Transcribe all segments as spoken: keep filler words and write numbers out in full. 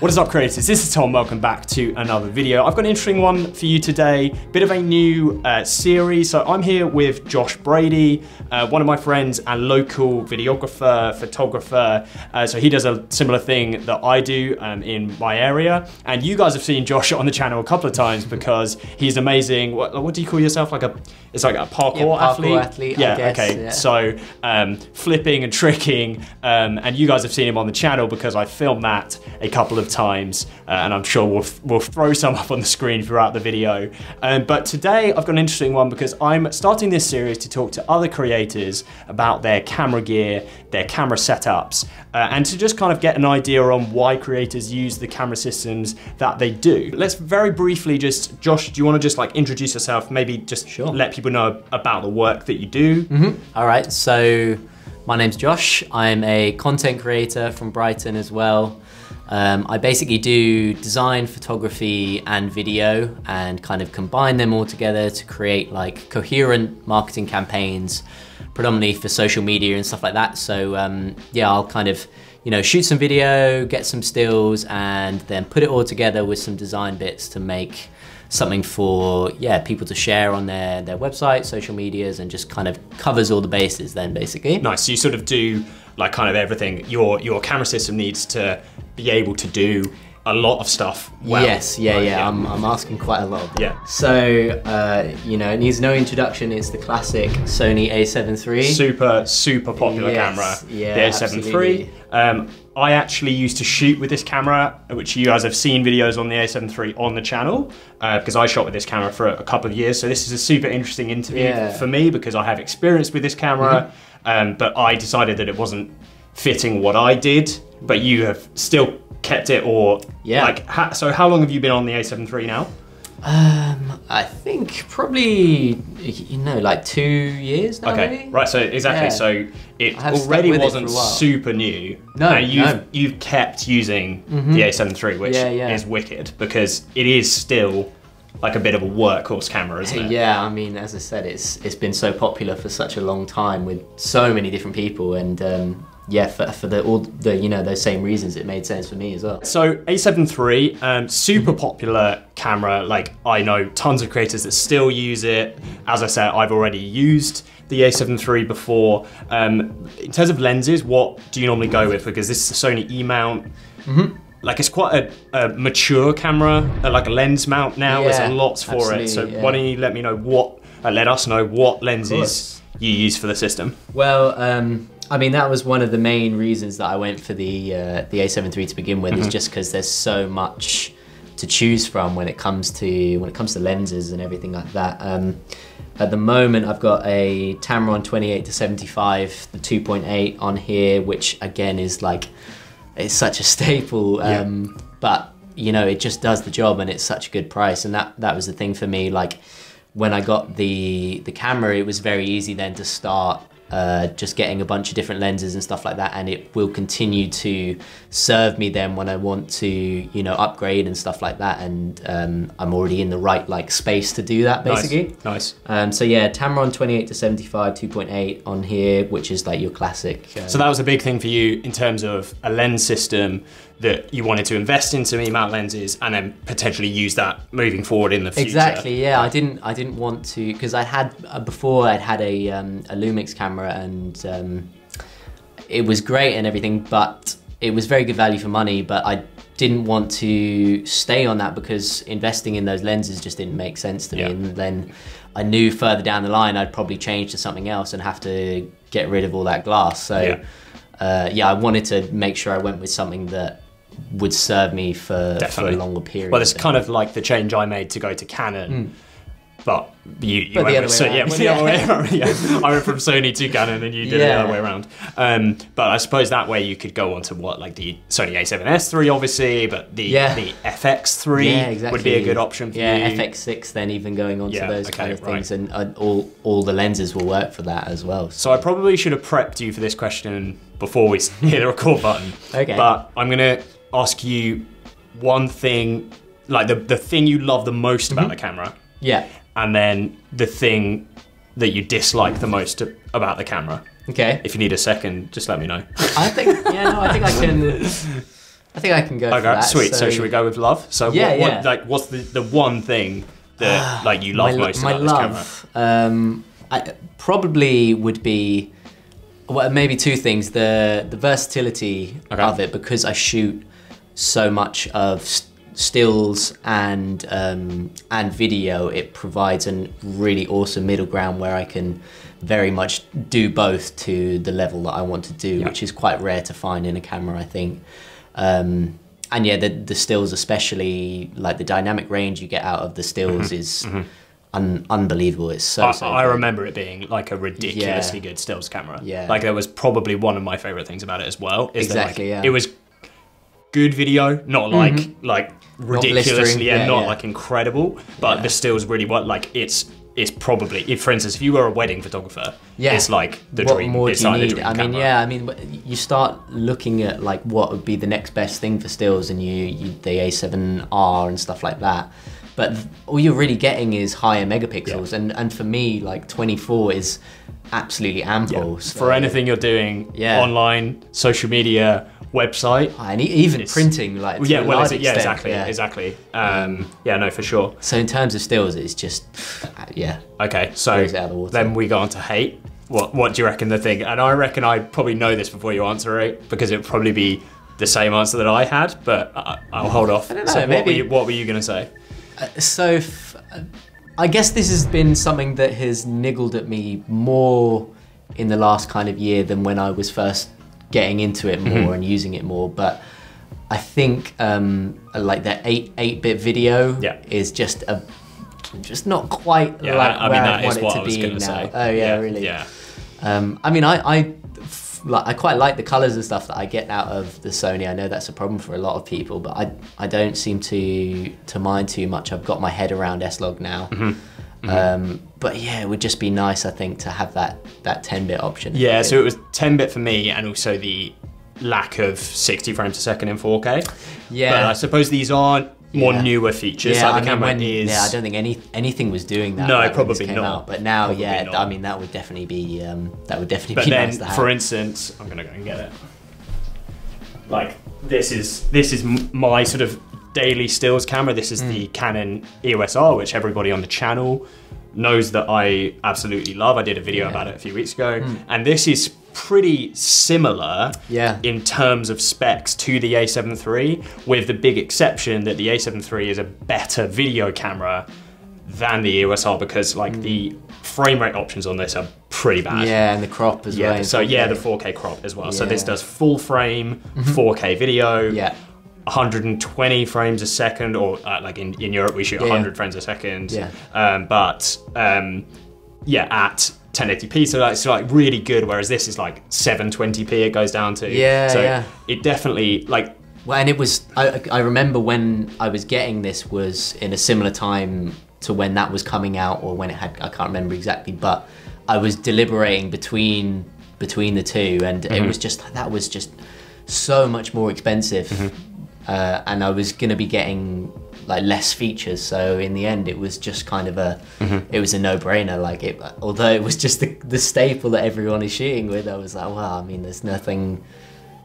What is up, creators? This is Tom, welcome back to another video. I've got an interesting one for you today, bit of a new uh, series. So I'm here with Josh Brady, uh, one of my friends and local videographer, photographer. Uh, so he does a similar thing that I do um, in my area. And you guys have seen Josh on the channel a couple of times because he's amazing. What, what do you call yourself? Like a, it's like a parkour, yeah, parkour athlete? athlete? Yeah, I guess, okay. Yeah. So um, flipping and tricking. Um, and you guys have seen him on the channel because I filmed that a couple of times, uh, and I'm sure we'll, we'll throw some up on the screen throughout the video. Um, but today I've got an interesting one because I'm starting this series to talk to other creators about their camera gear, their camera setups, uh, and to just kind of get an idea on why creators use the camera systems that they do. Let's very briefly just, Josh, do you want to just like introduce yourself, maybe just sure. let people know about the work that you do? Mm-hmm. All right, so my name's Josh. I'm a content creator from Brighton as well. Um, I basically do design, photography and video and kind of combine them all together to create like coherent marketing campaigns, predominantly for social media and stuff like that. So um, yeah, I'll kind of, you know, shoot some video, get some stills and then put it all together with some design bits to make something for, yeah, people to share on their, their website, social medias, and just kind of covers all the bases then basically. Nice, so you sort of do like kind of everything. Your your camera system needs to be able to do a lot of stuff well. Yes, yeah, right, yeah, yeah. I'm, I'm asking quite a lot. Yeah. So, uh, you know, it needs no introduction. It's the classic Sony A seven three. Super, super popular yes, camera. Yeah, the A seven three. Um, I actually used to shoot with this camera, which you guys have seen videos on the A seven three on the channel, uh, because I shot with this camera for a couple of years. So this is a super interesting interview yeah. for me because I have experience with this camera, um, but I decided that it wasn't fitting what I did, but you have still kept it or yeah. like, ha so how long have you been on the A seven three now? Um, I think probably, you know, like two years now. Okay, maybe? Right, so exactly, yeah. so it already wasn't it super new. No, and you've, no. you've kept using mm-hmm. the A seven three, which yeah, yeah. is wicked because it is still like a bit of a workhorse camera, isn't it? Yeah, I mean, as I said, it's it's been so popular for such a long time with so many different people and um, yeah, for, for the, all the, you know, those same reasons it made sense for me as well. So A seven three, um, super popular camera. Like I know tons of creators that still use it. As I said, I've already used the A seven three before. Um, in terms of lenses, what do you normally go with? Because this is a Sony E-mount. Mm-hmm. Like it's quite a, a mature camera, like a lens mount now. Yeah, there's lots for it. So yeah. why don't you let me know what, uh, let us know what lenses you use for the system? Well, um, I mean, that was one of the main reasons that I went for the uh, the A seven three to begin with, mm-hmm. is just because there's so much to choose from when it comes to when it comes to lenses and everything like that. Um, at the moment, I've got a Tamron twenty-eight to seventy-five the two point eight on here, which again is like it's such a staple, um, yeah. but you know it just does the job and it's such a good price, and that that was the thing for me. Like when I got the the camera, it was very easy then to start. Uh, just getting a bunch of different lenses and stuff like that, and it will continue to serve me then when I want to, you know, upgrade and stuff like that, and um, I'm already in the right like space to do that basically. Nice, nice. Um, so yeah, Tamron twenty-eight to seventy-five two point eight on here, which is like your classic. Uh, so that was a big thing for you in terms of a lens system that you wanted to invest in some E-mount lenses and then potentially use that moving forward in the future. Exactly, yeah, I didn't, I didn't want to, because I had, uh, before I'd had a, um, a Lumix camera and um, it was great and everything, but it was very good value for money, but I didn't want to stay on that because investing in those lenses just didn't make sense to me. Yeah. And then I knew further down the line I'd probably change to something else and have to get rid of all that glass. So yeah, uh, yeah, I wanted to make sure I went with something that would serve me for, for a longer period. Well, it's kind of like the change I made to go to Canon. Mm. But you, you but went from so, yeah, well, the yeah. other way around. Yeah. I went from Sony to Canon and you did yeah. it the other way around. Um, but I suppose that way you could go on to what, like the Sony A seven S three obviously, but the, yeah. the F X three yeah, exactly. would be a good option for yeah, you. Yeah, F X six then even going on yeah, to those okay, kind of right. things, and uh, all, all the lenses will work for that as well. So. so I probably should have prepped you for this question before we hit the record button. Okay. But I'm gonna ask you one thing, like the, the thing you love the most about mm-hmm. the camera. Yeah. And then the thing that you dislike the most to, about the camera. Okay. If you need a second, just let me know. I think, yeah, no, I think I can. I think I can go okay, for that. Sweet. So, so should we go with love? So yeah, what, yeah. What, like, what's the, the one thing that uh, like you love my, most about my this love, camera? Um, I probably would be, well, maybe two things. The the versatility okay. of it, because I shoot so much of stills and um, and video, it provides a really awesome middle ground where I can very much do both to the level that I want to do, yeah. which is quite rare to find in a camera, I think. Um, and yeah, the, the stills especially, like the dynamic range you get out of the stills mm-hmm. is mm-hmm. un unbelievable. It's so, I, so I remember it being like a ridiculously yeah. good stills camera. Yeah. Like that was probably one of my favorite things about it as well. Is exactly, that like, yeah. It was good video, not like, mm-hmm. like ridiculously, and yeah, not yeah. like incredible, but yeah. the stills really what like it's, It's probably, if for instance, if you were a wedding photographer, yeah. it's like the what dream. What more it's do you need? I mean, camera. yeah, I mean, you start looking at like what would be the next best thing for stills, and you, you the A seven R and stuff like that. But all you're really getting is higher megapixels, yeah. and and for me, like twenty-four is absolutely ample. Yeah. So, for anything you're doing, yeah. online, social media, website, and even printing, like yeah, well, yeah, extent. exactly, yeah. exactly. Um, yeah, no, for sure. So in terms of stills, it's just yeah. Okay, so then we go on to hate. What what do you reckon the thing? And I reckon I probably know this before you answer it, because it'd probably be the same answer that I had, but I, I'll hold off. I don't know, so maybe. What were you, what were you gonna say? Uh, so f I guess this has been something that has niggled at me more in the last kind of year than when I was first getting into it more mm-hmm. and using it more, but I think um, like that eight eight bit video yeah. is just a just not quite yeah, like I, I where mean, I want it to I be now. Say. Oh yeah, yeah, really. Yeah. Um, I mean, I I, like, I quite like the colors and stuff that I get out of the Sony. I know that's a problem for a lot of people, but I I don't seem to to mind too much. I've got my head around S-Log now. Mm-hmm. Mm-hmm. Um, but yeah, it would just be nice, I think, to have that that ten bit option. Yeah, so it was ten bit for me, and also the lack of sixty frames a second in four K. Yeah, but I suppose these aren't more yeah. newer features. Yeah, like the I camera mean, when, is. Yeah, I don't think any anything was doing that. No, like probably not. Out. But now, probably yeah, not. I mean, that would definitely be um, that would definitely but be then, nice to have. For instance, I'm gonna go and get it. Like this is this is my sort of daily stills camera. This is mm. the Canon E O S R, which everybody on the channel knows that I absolutely love. I did a video yeah. about it a few weeks ago. Mm. And this is pretty similar yeah. in terms of specs to the A seven three, with the big exception that the A seven three is a better video camera than the E O S R, because like mm. the frame rate options on this are pretty bad. Yeah, and the crop as yeah, well. So yeah, the four K crop as well. Yeah. So this does full frame, four K video. Yeah. one hundred twenty frames a second, or uh, like in, in Europe we shoot yeah, one hundred yeah. frames a second. Yeah. Um, but um, yeah, at ten eighty p, so that's like really good. Whereas this is like seven twenty p it goes down to. Yeah, so yeah. it definitely like. Well, and it was, I, I remember when I was getting this was in a similar time to when that was coming out, or when it had, I can't remember exactly, but I was deliberating between between the two, and mm-hmm. it was just, that was just so much more expensive. Mm-hmm. Uh, and I was gonna be getting like less features, so in the end it was just kind of a mm-hmm. it was a no-brainer. Like it, although it was just the, the staple that everyone is shooting with, I was like, well, I mean, there's nothing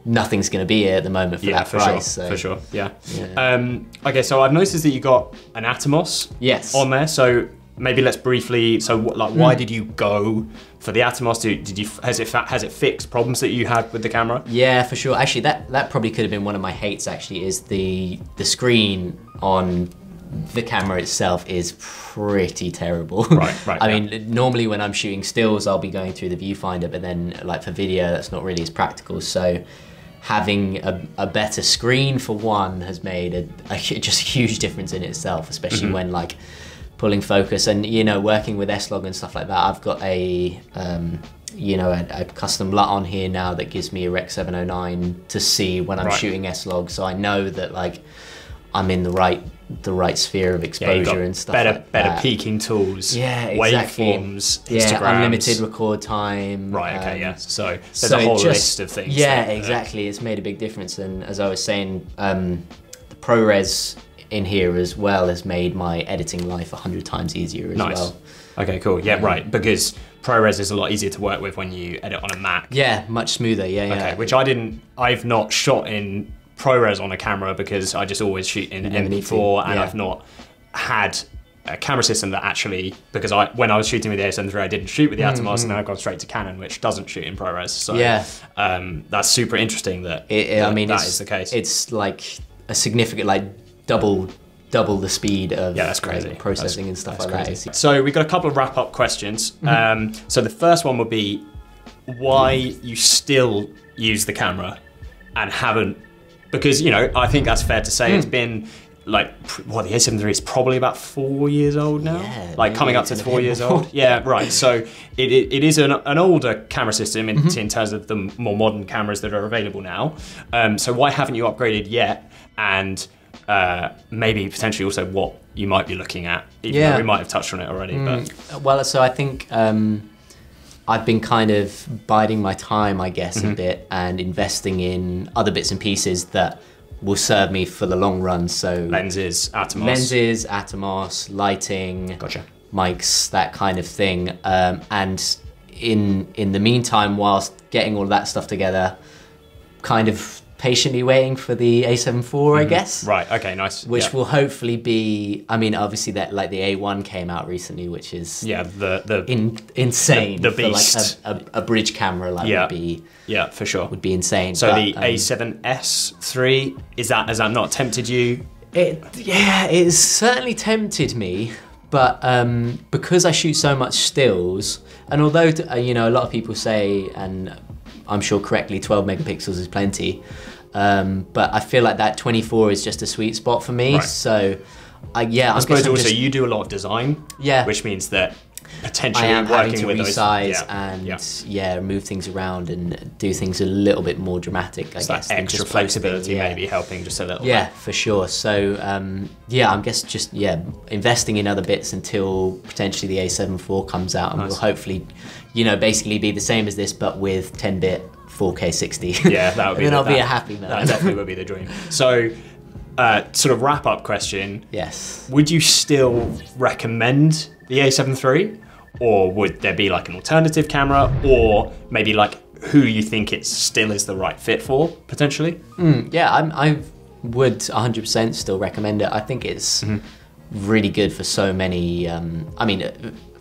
nothing's gonna be here at the moment for yeah, that for price. Sure. So. For sure, yeah. yeah. Um, okay, so I've noticed that you got an Atomos yes. on there, so maybe let's briefly. So, like, why mm. did you go for the Atomos? Did, did you has it has it fixed problems that you had with the camera? Yeah, for sure. Actually, that that probably could have been one of my hates. Actually, is the the screen on the camera itself is pretty terrible. Right, right. I yeah. mean, normally when I'm shooting stills, I'll be going through the viewfinder, but then like for video, that's not really as practical. So, having a, a better screen for one has made a, a just a huge difference in itself, especially mm-hmm. when like. Pulling focus and, you know, working with S-Log and stuff like that. I've got a, um, you know, a, a custom L U T on here now that gives me a Rec seven oh nine to see when I'm right. shooting S-Log. So I know that like I'm in the right the right sphere of exposure yeah, got and stuff better, like better that. Better peaking tools, yeah, exactly. waveforms, yeah, Instagrams. Unlimited record time. Right, okay, um, yeah. So there's so a whole just, list of things. Yeah, there, exactly. It's made a big difference. And as I was saying, um, the ProRes in here as well has made my editing life a hundred times easier as nice. well. Okay, cool. Yeah, um, right. Because ProRes is a lot easier to work with when you edit on a Mac. Yeah, much smoother. Yeah, yeah. Okay, which I didn't. I've not shot in ProRes on a camera because I just always shoot in M P four, and yeah. I've not had a camera system that actually, because I when I was shooting with the A seven three, I didn't shoot with the Atomos, mm-hmm. and I've gone straight to Canon, which doesn't shoot in ProRes. So yeah. um, that's super interesting that, it, it, that I mean, that is the case. It's like a significant, like double, double the speed of yeah, that's crazy. Like, processing that's, and stuff like crazy. that. So we got a couple of wrap up questions. Mm-hmm. um, so the first one would be why you still use the camera and haven't, because, you know, I think that's fair to say mm. it's been like, well, the A seven three is probably about four years old now, yeah, like coming up to four years old. Yeah, right. So it, it, it is an, an older camera system in, mm-hmm. in terms of the more modern cameras that are available now. Um, so why haven't you upgraded yet? And uh, maybe potentially also what you might be looking at, even yeah. though we might have touched on it already. Mm. But well, so I think um, I've been kind of biding my time, I guess, mm-hmm. a bit, and investing in other bits and pieces that will serve me for the long run. So lenses, Atomos, lenses, Atomos, lighting, gotcha. mics, that kind of thing. Um, and in in the meantime, whilst getting all that stuff together, kind of patiently waiting for the A seven four, mm-hmm. I guess. Right. Okay. Nice. Which yeah. will hopefully be. I mean, obviously, that like the A one came out recently, which is yeah the the in, insane. The, the beast. For like a, a, a bridge camera like yeah. would be yeah for sure would be insane. So but, the um, A seven S three, is that has that not tempted you? It yeah, it's certainly tempted me, but um, because I shoot so much stills, and although uh, you know a lot of people say and. I'm sure correctly, twelve megapixels is plenty. Um, but I feel like that twenty-four is just a sweet spot for me. Right. So I, yeah, I, I suppose also just, you do a lot of design, yeah. which means that potentially I am working with those. I am having to resize yeah. and yeah. yeah, move things around and do things a little bit more dramatic, I so guess. That extra flexibility yeah. maybe helping just a little yeah, bit. Yeah, for sure. So um, yeah, I'm guess just yeah, investing in other bits until potentially the A seven four comes out and nice. we'll hopefully, you know, basically be the same as this, but with ten bit four K sixty. Yeah, that would be. And then the, I'll that, be a happy man. That definitely would be the dream. So, uh, sort of wrap up question. Yes. Would you still recommend the A seven three, or would there be like an alternative camera, or maybe like who you think it still is the right fit for potentially? Mm, yeah, I'm, I would one hundred percent still recommend it. I think it's mm-hmm. really good for so many. Um, I mean. Uh,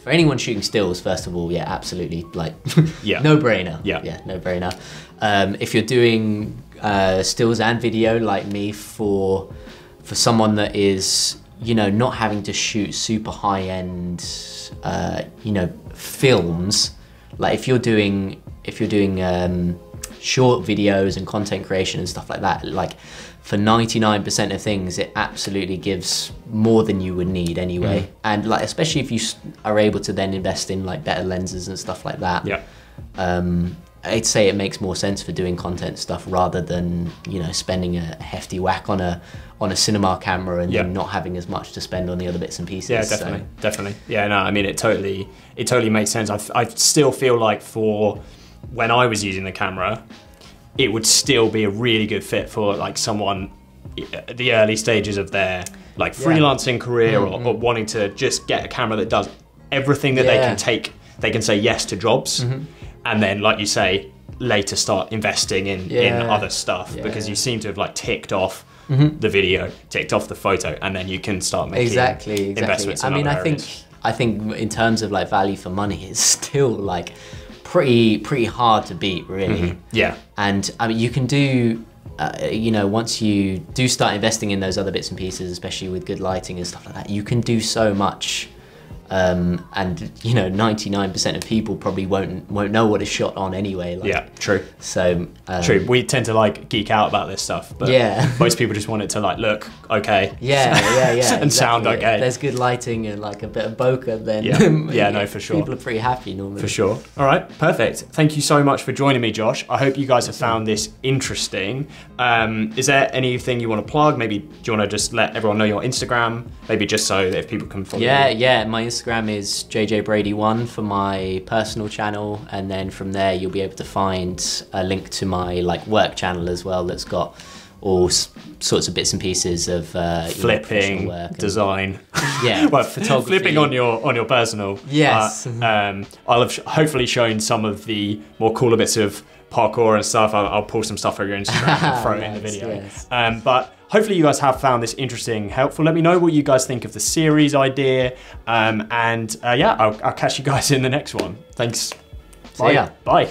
For anyone shooting stills, first of all, yeah, absolutely, like, yeah. no brainer. Yeah, yeah, no brainer. Um, if you're doing uh, stills and video, like me, for for someone that is, you know, not having to shoot super high end, uh, you know, films. Like if you're doing if you're doing um, short videos and content creation and stuff like that, like. For ninety-nine percent of things, it absolutely gives more than you would need anyway. Mm. And like, especially if you are able to then invest in like better lenses and stuff like that. Yeah. Um, I'd say it makes more sense for doing content stuff rather than, you know, spending a hefty whack on a on a cinema camera and yeah. then not having as much to spend on the other bits and pieces. Yeah, definitely, so. definitely. Yeah, no, I mean, it totally, it totally makes sense. I, I still feel like for when I was using the camera, it would still be a really good fit for like someone at the early stages of their like freelancing yeah. career mm-hmm. or, or wanting to just get a camera that does everything that yeah. they can take, they can say yes to jobs. Mm-hmm. And then like you say, later start investing in, yeah. in other stuff yeah. because you seem to have like ticked off mm-hmm. the video, ticked off the photo, and then you can start making exactly, exactly. investments in I mean, other I areas. think I think in terms of like value for money, it's still like, Pretty, pretty hard to beat, really. Mm-hmm. Yeah. And I mean, you can do, uh, you know, once you do start investing in those other bits and pieces, especially with good lighting and stuff like that, you can do so much. Um, and you know, ninety-nine percent of people probably won't won't know what is shot on anyway. Like, yeah, true. So um, true. We tend to like geek out about this stuff, but yeah. most people just want it to like look okay. Yeah, yeah, yeah. and exactly. sound okay. If there's good lighting and like a bit of bokeh, then yeah, yeah, yeah, no, for sure. People are pretty happy normally. For sure. All right, perfect. Thank you so much for joining me, Josh. I hope you guys have found this interesting. Um, is there anything you want to plug? Maybe do you want to just let everyone know your Instagram? Maybe just so that if people can follow. Yeah, you. yeah. My Instagram Instagram is j j brady one for my personal channel, and then from there you'll be able to find a link to my like work channel as well that's got all sorts of bits and pieces of uh, flipping, you know, work design, and, yeah, well, photography. Flipping on your on your personal, yes. Uh, um, I'll have sh hopefully shown some of the more cooler bits of parkour and stuff. I'll, I'll pull some stuff for your Instagram and throw it nice, in the video. Yes. Um, but hopefully you guys have found this interesting, helpful. Let me know what you guys think of the series idea. Um, and uh, yeah, I'll, I'll catch you guys in the next one. Thanks. See Bye. ya. Bye.